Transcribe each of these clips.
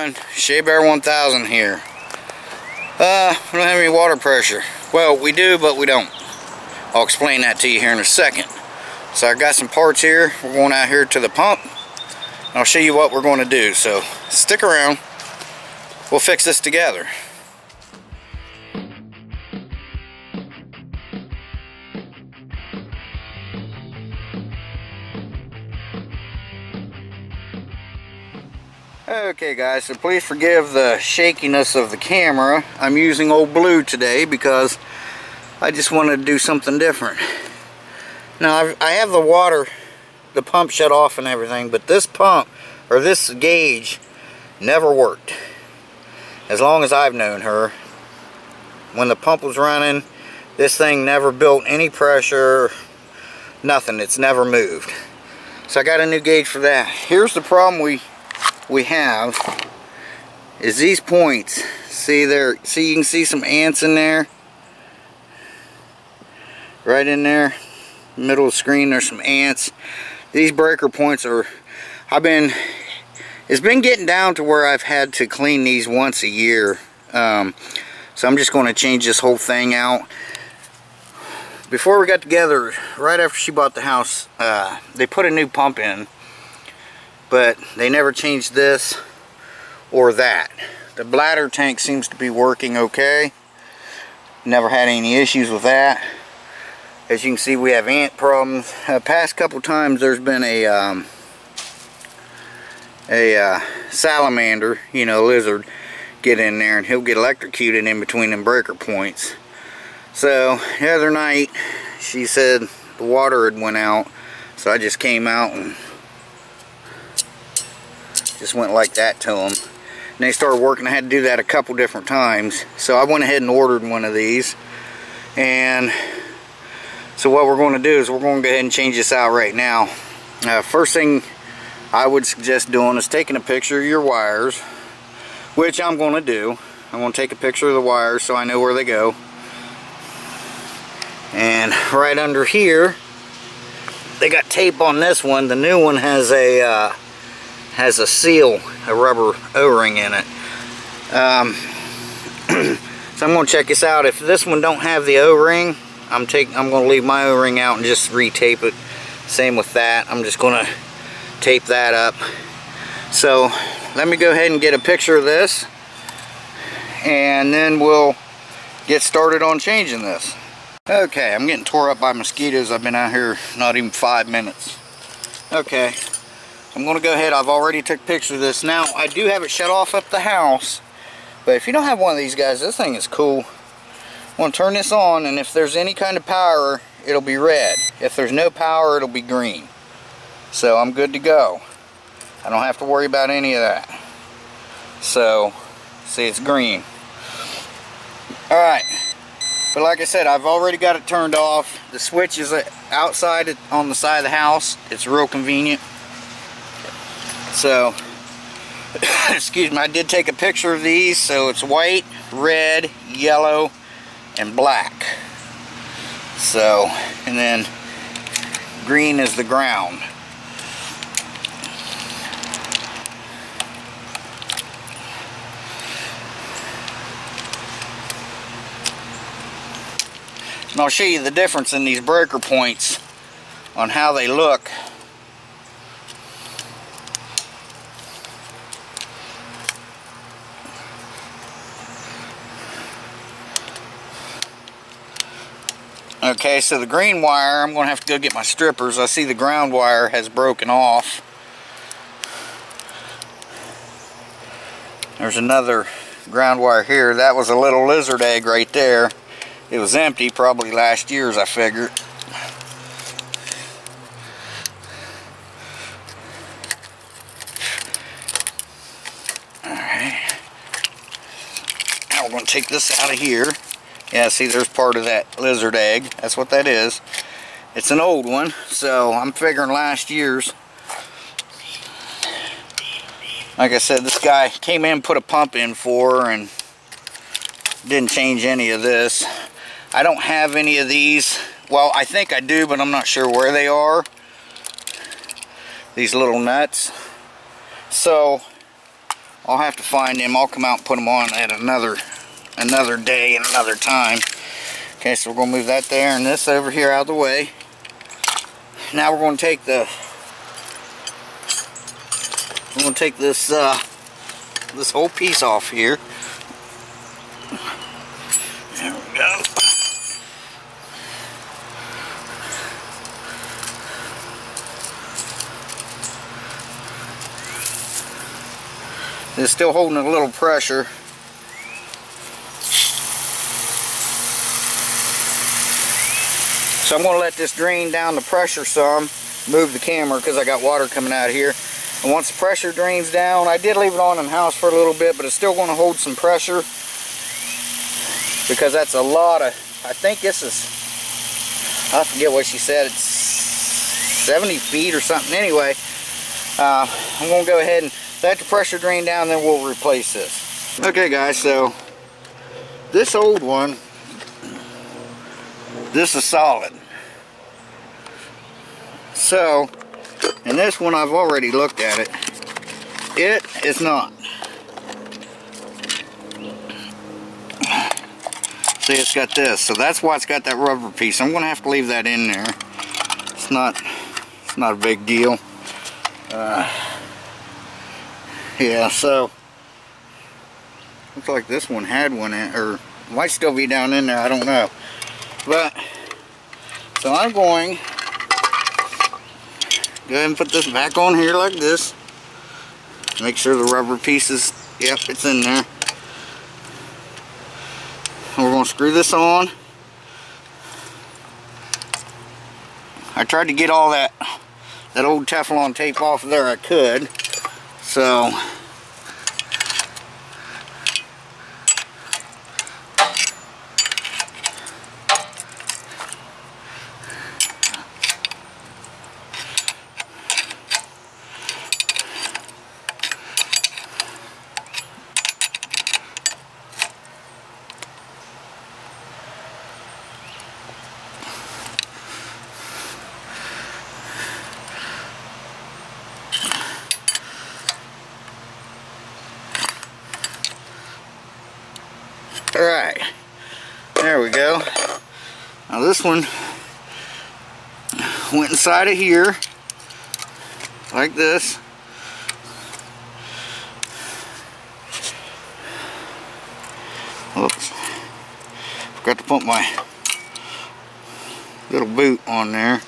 on Shabear 1000 here. We don't have any water pressure. Well, we do, but we don't. I'll explain that to you here in a second. So I got some parts here. We're going out here to the pump, and I'll show you what we're going to do. So stick around. We'll fix this together. Okay guys, so please forgive the shakiness of the camera. I'm using old blue today because I just wanted to do something different. Now I have the water, the pump shut off and everything, but this pump, or this gauge, never worked. As long as I've known her, when the pump was running, this thing never built any pressure, nothing, it's never moved. So I got a new gauge for that. Here's the problem we have is these points. See there, see, you can see some ants in there, right in there middle of the screen. There's some ants. These breaker points are, it's been getting down to where I've had to clean these once a year, so I'm just going to change this whole thing out. Before we got together, right after she bought the house, they put a new pump in, but they never changed this or that. The bladder tank seems to be working okay. Never had any issues with that. As you can see, we have ant problems. Past couple times there's been a salamander, you know, lizard, get in there, and he'll get electrocuted in between them breaker points. So the other night she said the water had went out, so I just came out and just went like that to them, and they started working. I had to do that a couple different times, so I went ahead and ordered one of these. And so what we're going to do is we're going to go ahead and change this out right now. First thing I would suggest doing is taking a picture of your wires, which I'm going to do. I'm going to take a picture of the wires so I know where they go. And right under here, they got tape on this one. The new one has a seal, a rubber o-ring in it. So I'm going to check this out. If this one don't have the o-ring, I'm going to leave my o-ring out and just re-tape it. Same with that, I'm just going to tape that up. So let me go ahead and get a picture of this, and then we'll get started on changing this. Okay, I'm getting tore up by mosquitoes. I've been out here not even 5 minutes. Okay, I'm going to go ahead. I've already took a picture of this. Now, I do have it shut off up the house, but if you don't have one of these guys, this thing is cool. I'm going to turn this on, and if there's any kind of power, it'll be red. If there's no power, it'll be green. So I'm good to go. I don't have to worry about any of that. So, see, it's green. Alright, but like I said, I've already got it turned off. The switch is outside on the side of the house. It's real convenient. So, excuse me, I did take a picture of these. So it's white, red, yellow, and black. So, and then green is the ground. And I'll show you the difference in these breaker points on how they look. Okay, so the green wire, I'm going to have to go get my strippers. I see the ground wire has broken off. There's another ground wire here. That was a little lizard egg right there. It was empty, probably last year's, I figured. Alright. Now we're going to take this out of here. Yeah, see, there's part of that lizard egg. That's what that is. It's an old one, so I'm figuring last year's. Like I said, this guy came in, put a pump in for her, and didn't change any of this. I don't have any of these. Well, I think I do, but I'm not sure where they are. These little nuts. So, I'll have to find them. I'll come out and put them on at another day and another time. Okay, so we're going to move that there and this over here out of the way. Now we're going to take this this whole piece off here. There we go. It's still holding a little pressure. So I'm going to let this drain down the pressure some, move the camera because I got water coming out of here. And once the pressure drains down, I did leave it on in the house for a little bit, but it's still going to hold some pressure because that's a lot of, I think this is, I forget what she said, it's 70 feet or something. Anyway, I'm going to go ahead and let the pressure drain down, then we'll replace this. Okay guys, so this old one, this is solid. So, and this one I've already looked at it. It is not. See, it's got this, so that's why it's got that rubber piece. I'm gonna have to leave that in there. It's not a big deal. Yeah, so looks like this one had one in, or might still be down in there, I don't know. But so I'm going to go ahead and put this back on here like this. Make sure the rubber piece is, yep, it's in there. And we're going to screw this on. I tried to get all that old Teflon tape off of there I could. So alright, there we go. Now this one went inside of here like this. Oops, forgot to put my little boot on there.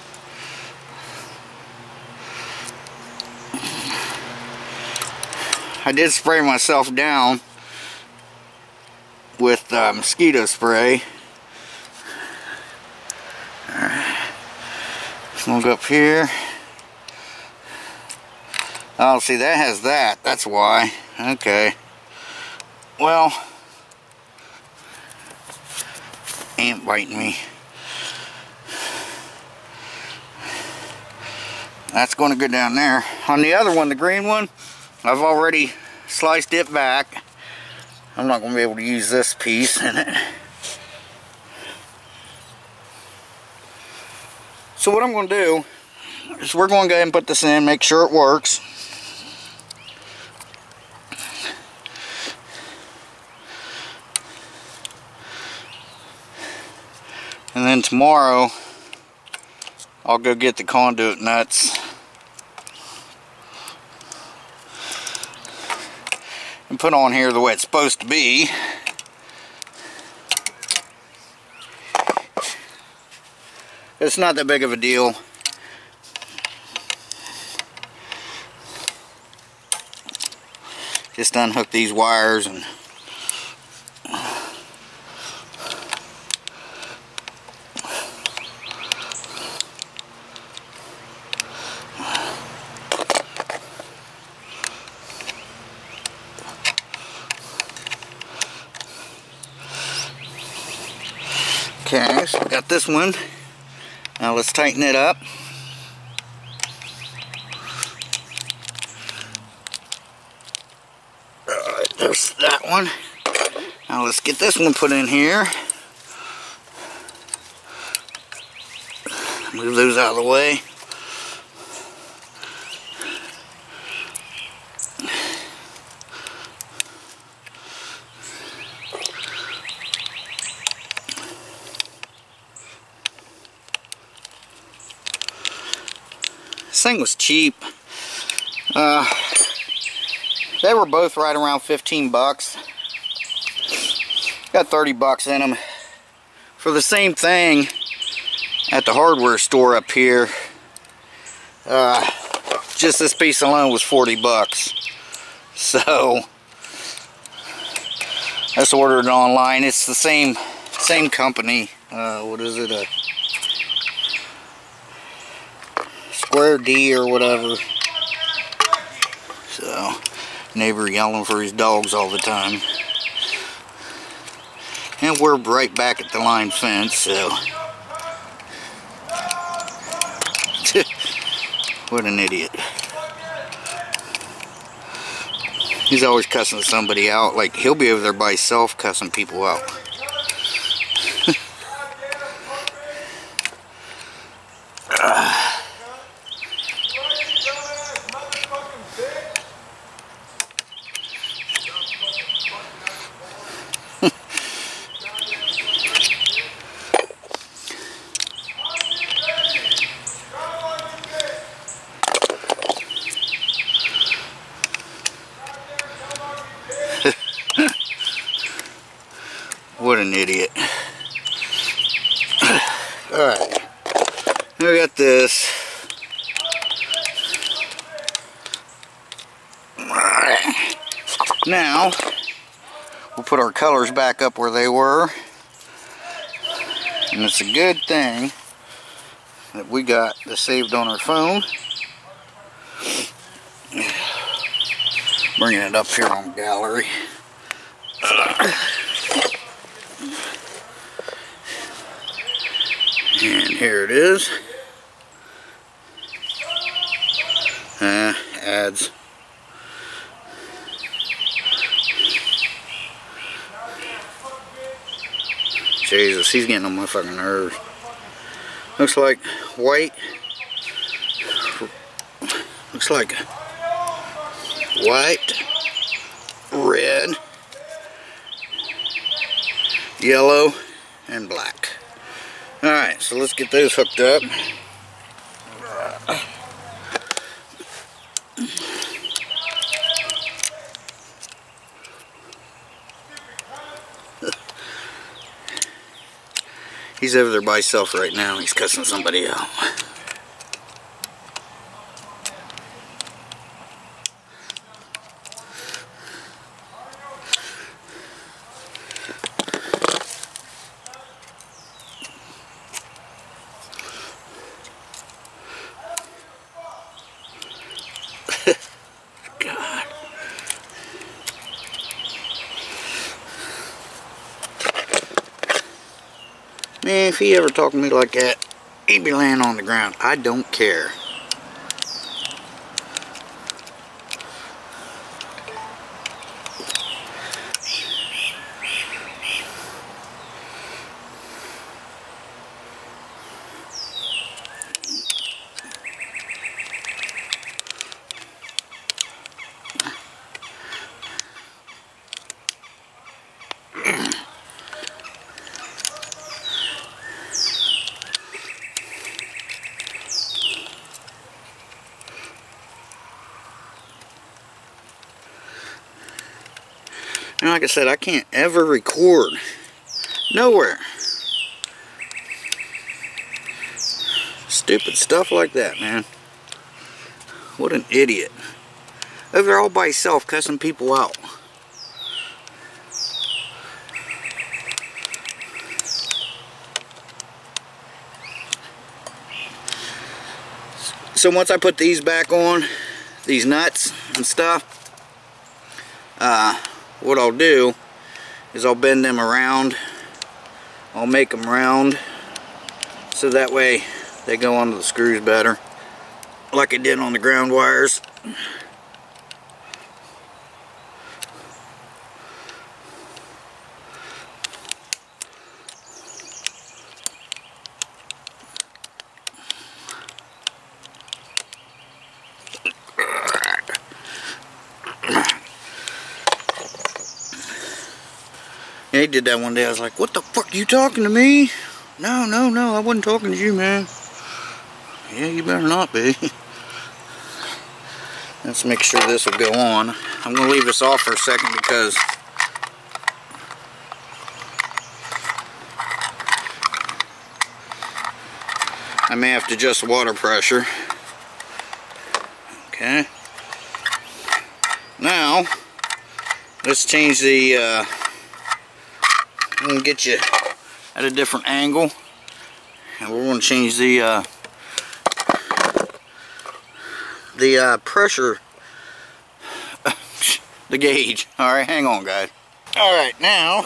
I did spray myself down with mosquito spray. Alright. Just gonna go up here. Oh, see, that has that. That's why. Okay. Well, ant biting me. That's gonna go down there. On the other one, the green one, I've already sliced it back. I'm not going to be able to use this piece in it. So what I'm going to do is we're going to go ahead and put this in, make sure it works. And then tomorrow I'll go get the conduit nuts and put on here the way it's supposed to be. It's not that big of a deal. Just unhook these wires and okay, so we got this one. Now let's tighten it up. Alright, there's that one. Now let's get this one put in here. Move those out of the way. This thing was cheap. They were both right around 15 bucks. Got 30 bucks in them for the same thing at the hardware store up here. Just this piece alone was 40 bucks. So that's ordered online. It's the same company. What is it? A Square D or whatever. So neighbor yelling for his dogs all the time. And we're right back at the line fence, so what an idiot. He's always cussing somebody out. Like, he'll be over there by himself cussing people out. What an idiot. Alright, I got this. Alright, now we'll put our colors back up where they were, and it's a good thing that we got this saved on our phone. Bringing it up here on gallery. And here it is. Ads. Jesus, he's getting on my fucking nerves. Looks like white. Looks like white, red, yellow, and black. Alright, so let's get those hooked up. He's over there by himself right now. He's cussing somebody out. Man, if he ever talked to me like that, he'd be laying on the ground. I don't care. And like I said, I can't ever record. Nowhere. Stupid stuff like that, man. What an idiot. Over there all by himself cussing people out. So once I put these back on, these nuts and stuff, what I'll do is I'll bend them around, I'll make them round, so that way they go onto the screws better, like I did on the ground wires. He did that one day. I was like, what the fuck, you talking to me? No, I wasn't talking to you, man. Yeah, you better not be. Let's make sure this will go on. I'm going to leave this off for a second because I may have to adjust water pressure. Okay. Now, let's change the, I'm going to get you at a different angle. And we're going to change the pressure, the gauge. Alright, hang on, guys. Alright, now,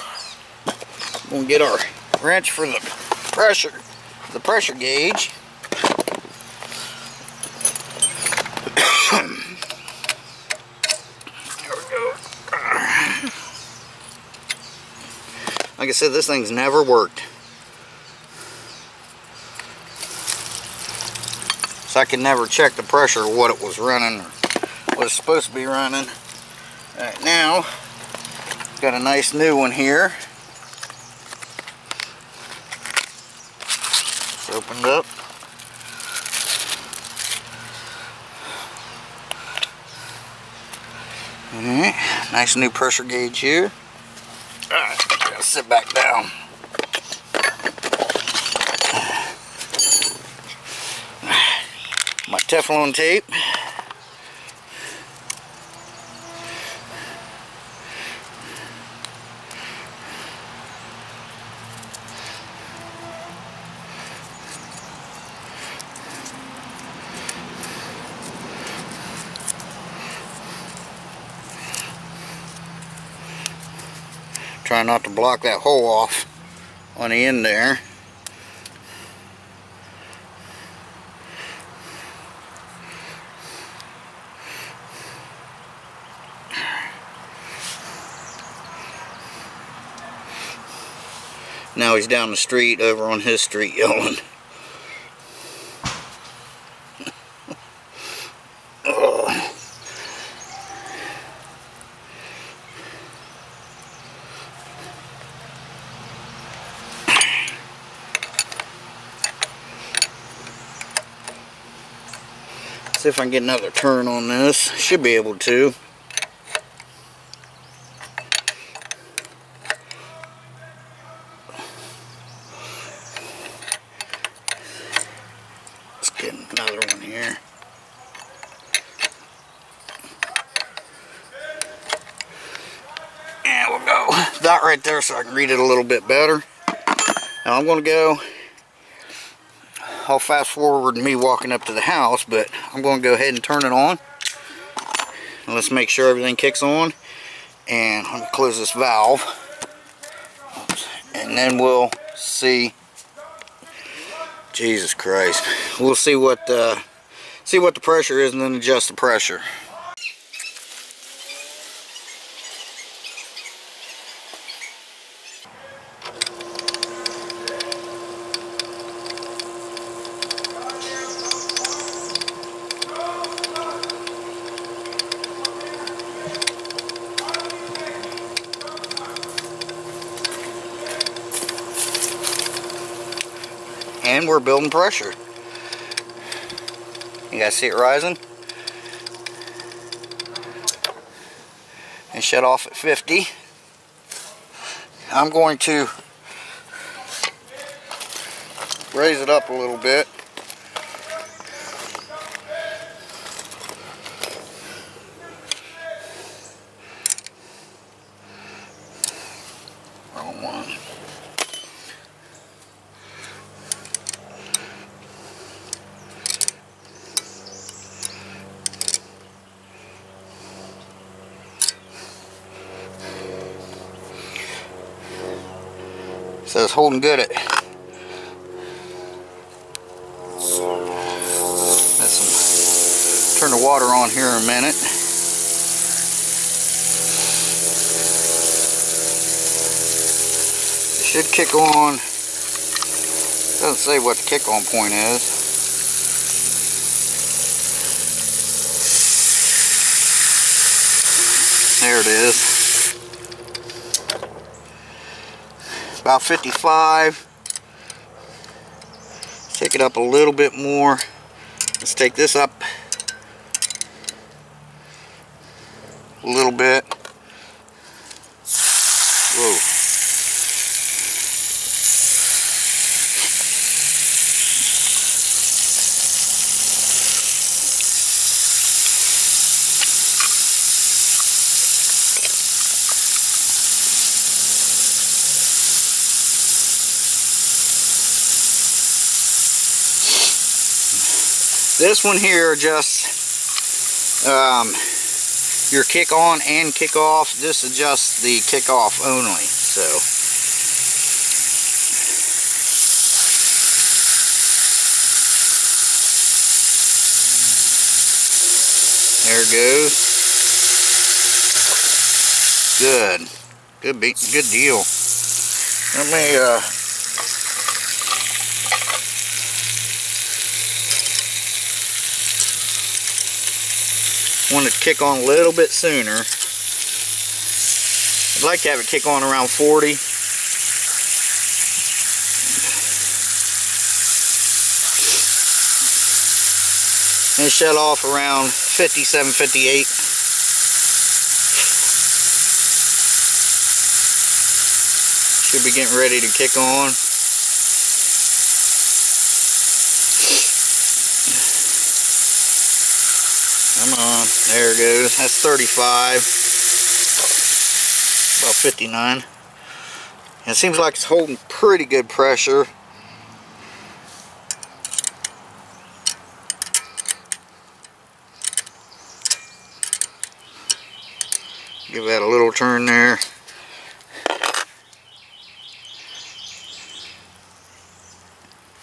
we're going to get our wrench for the pressure gauge. Like I said, this thing's never worked. So I could never check the pressure of what it was running or what it's supposed to be running. Alright, now, got a nice new one here. It's opened up. Alright, nice new pressure gauge here. Alright. Sit back down. My Teflon tape. Try not to block that hole off on the end there. Now he's down the street over on his street yelling. See if I can get another turn on this. Should be able to. Let's get another one here. And we'll go that right there so I can read it a little bit better. Now I'm going to go. I'll fast forward me walking up to the house, but I'm going to go ahead and turn it on. And let's make sure everything kicks on. And I'm going to close this valve. And then we'll see. Jesus Christ. We'll see what the pressure is and then adjust the pressure. And we're building pressure. You guys see it rising? And shut off at 50. I'm going to raise it up a little bit. Wrong one. So it's holding good at. Let's turn the water on here in a minute. It should kick on. Doesn't say what the kick on point is. There it is. About 55. Take it up a little bit more. Let's take this up a little bit. Whoa. This one here, just your kick on and kick off. This adjusts the kick off only. So there it goes. Good. Good deal. Let me want to kick on a little bit sooner. I'd like to have it kick on around 40. And shut off around 57, 58. Should be getting ready to kick on. Come on, there it goes. That's 35, about 59. It seems like it's holding pretty good pressure. Give that a little turn there.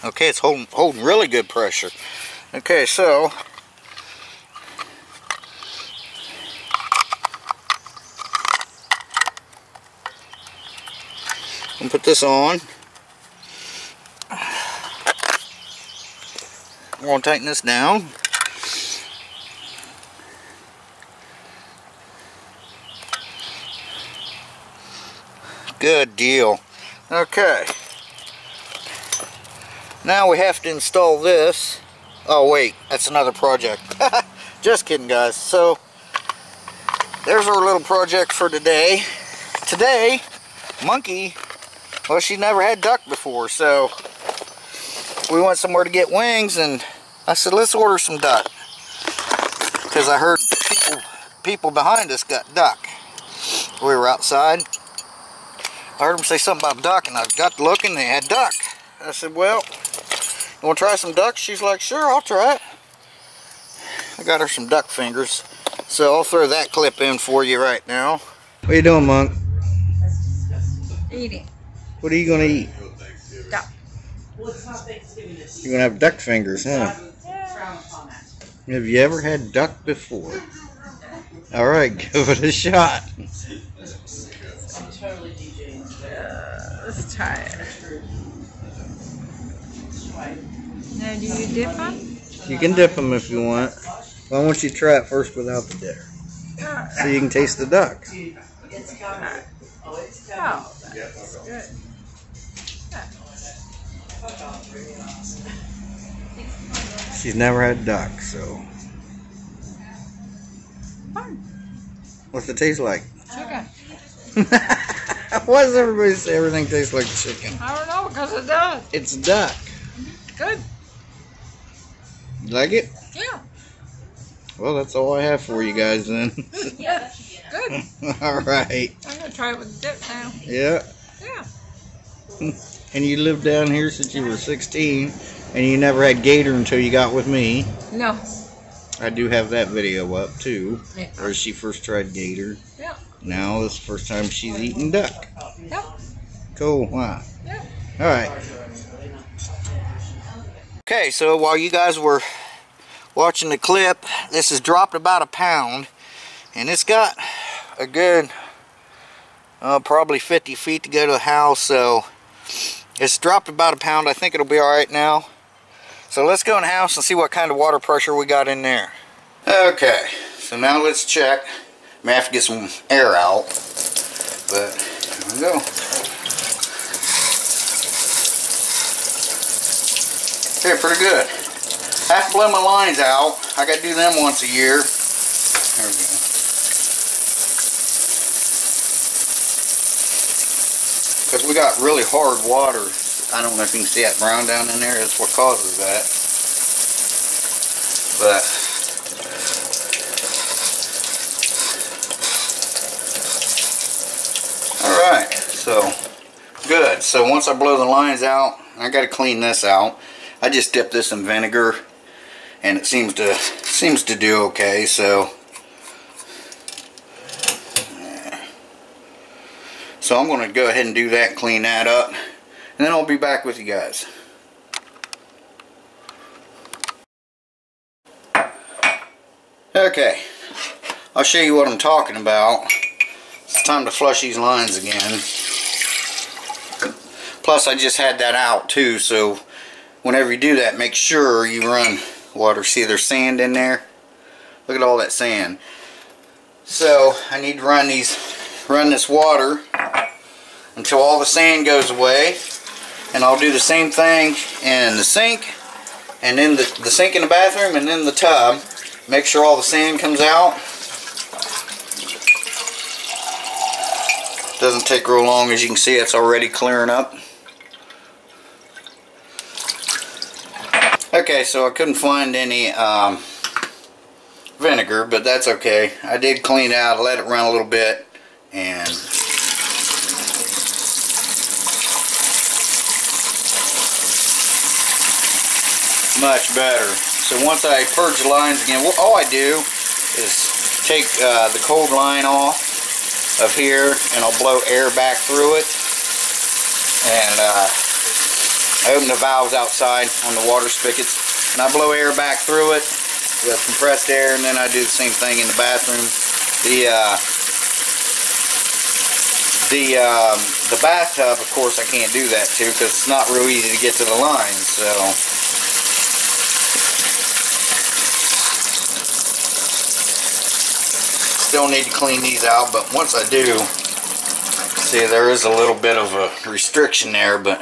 Okay, it's holding really good pressure. Okay, so I'm gonna put this on. We're gonna tighten this down. Good deal. Okay. Now we have to install this. Oh wait, that's another project. Just kidding, guys. So there's our little project for today. Today, Monkey. Well, she never had duck before, so we went somewhere to get wings, and I said, let's order some duck, because I heard people behind us got duck. We were outside. I heard them say something about duck, and I got to looking, they had duck. I said, well, you want to try some duck? She's like, sure, I'll try it. I got her some duck fingers, so I'll throw that clip in for you right now. What you doing, Monk? Eating. What are you going to eat? Duck. You're going to have duck fingers, huh? Yeah. Have you ever had duck before? All right, give it a shot. I'm totally DJing. Let's try it. Now, do you dip them? You can dip them if you want. Well, I want you to try it first without the dip, so you can taste the duck. Oh, that's good. She's never had duck, so. Fun. What's it taste like? Chicken. Why does everybody say everything tastes like chicken? I don't know, because it does. It's duck. Good. You like it? Yeah. Well, that's all I have for you guys then. Yeah, good. All right. I'm going to try it with dip now. Yeah. Yeah. And you lived down here since you were 16, and you never had gator until you got with me. No. I do have that video up, too, yeah, where she first tried gator. Yeah. Now this is the first time she's eaten duck. Yeah. Cool, wow. Yeah. All right. Okay, so while you guys were watching the clip, this has dropped about a pound, and it's got a good probably 50 feet to go to the house, so it's dropped about a pound. I think it'll be all right now, so let's go in the house and see what kind of water pressure we got in there. Okay, so now let's check. I may have to get some air out, but here we go. Okay, pretty good. I have to blow my lines out. I gotta do them once a year. There we go. Because we got really hard water. I don't know if you can see that brown down in there. That's what causes that. But alright, so good. So once I blow the lines out, I gotta clean this out. I just dipped this in vinegar and it seems to do okay, so. So I'm going to go ahead and do that, clean that up, and then I'll be back with you guys. Okay, I'll show you what I'm talking about. It's time to flush these lines again. Plus I just had that out too, so whenever you do that, make sure you run water. See, there's sand in there? Look at all that sand. So I need to run this water until all the sand goes away, and I'll do the same thing in the sink, and then the sink in the bathroom, and then the tub. Make sure all the sand comes out. Doesn't take real long. As you can see, it's already clearing up. Okay, so I couldn't find any vinegar, but that's okay. I did clean it out, let it run a little bit, and much better. So once I purge the lines again, all I do is take the cold line off of here, and I'll blow air back through it, and I open the valves outside on the water spigots, and I blow air back through it with compressed air, and then I do the same thing in the bathroom. The bathtub, of course, I can't do that too, because it's not real easy to get to the line. So still need to clean these out, but once I do, see, there is a little bit of a restriction there, but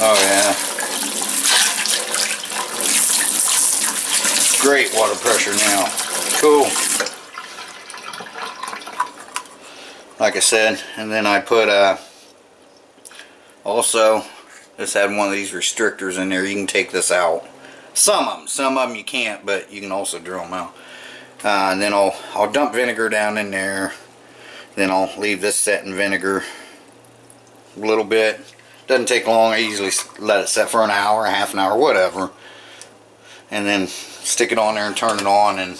oh yeah, great water pressure now. Cool. Like I said, and then I put also this had one of these restrictors in there. You can take this out. Some of them you can't, but you can also drill them out. And then I'll dump vinegar down in there. Then I'll leave this set in vinegar a little bit. Doesn't take long. I usually let it set for an hour, half an hour, whatever, and then stick it on there and turn it on, and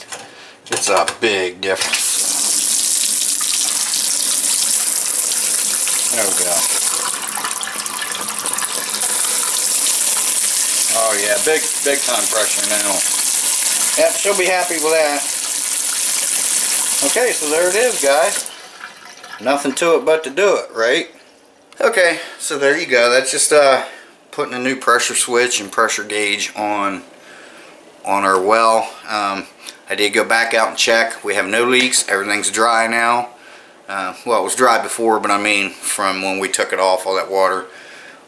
it's a big difference. There we go. Oh yeah, big time pressure now. Yep, she'll be happy with that. Okay, so there it is, guys. Nothing to it but to do it, right? Okay, so there you go. That's just putting a new pressure switch and pressure gauge on our well. I did go back out and check. We have no leaks. Everything's dry now. Well, it was dry before, but I mean from when we took it off, all that water.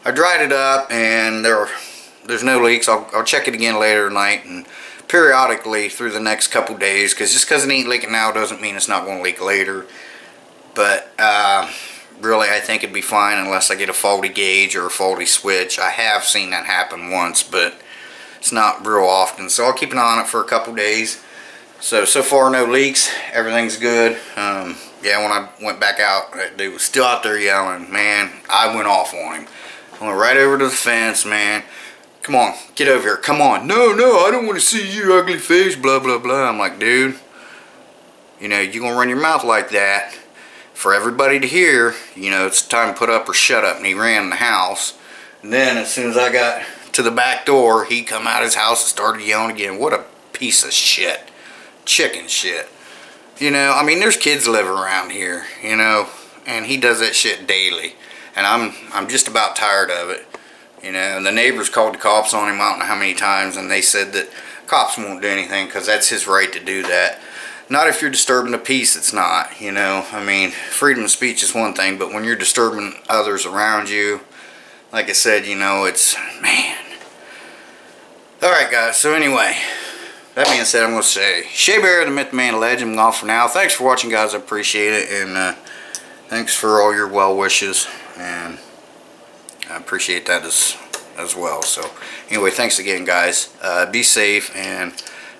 I dried it up, and there's no leaks. I'll check it again later tonight, and periodically through the next couple days, because just because it ain't leaking now doesn't mean it's not going to leak later. But really, I think it'd be fine unless I get a faulty gauge or a faulty switch. I have seen that happen once, but it's not real often. So I'll keep an eye on it for a couple days. So far, no leaks. Everything's good. Yeah, when I went back out, that dude was still out there yelling. Man, I went off on him. I went right over to the fence, man. Come on, get over here. Come on. No, I don't want to see your ugly face, blah, blah, blah. I'm like, dude, you know, you're going to run your mouth like that for everybody to hear. You know, it's time to put up or shut up. And he ran in the house. And then as soon as I got to the back door, he come out of his house and started yelling again. What a piece of shit. Chicken shit. You know, I mean, there's kids live around here, you know, and he does that shit daily, and I'm just about tired of it, you know. And the neighbors called the cops on him, I don't know how many times, and they said that cops won't do anything because that's his right to do that. Not if you're disturbing the peace, it's not, you know. I mean, freedom of speech is one thing, but when you're disturbing others around you, like I said, you know, it's, man. Alright guys, so anyway, That being said, I'm going to say, Shabear, the myth, man, the legend, I'm off for now. Thanks for watching, guys. I appreciate it. And thanks for all your well wishes. And I appreciate that as well. So, anyway, thanks again, guys. Be safe, and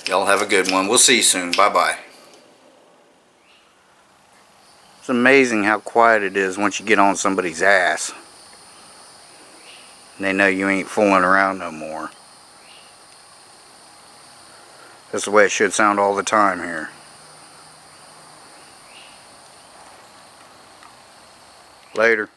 y'all have a good one. We'll see you soon. Bye-bye. It's amazing how quiet it is once you get on somebody's ass. They know you ain't fooling around no more. That's the way it should sound all the time here. Later.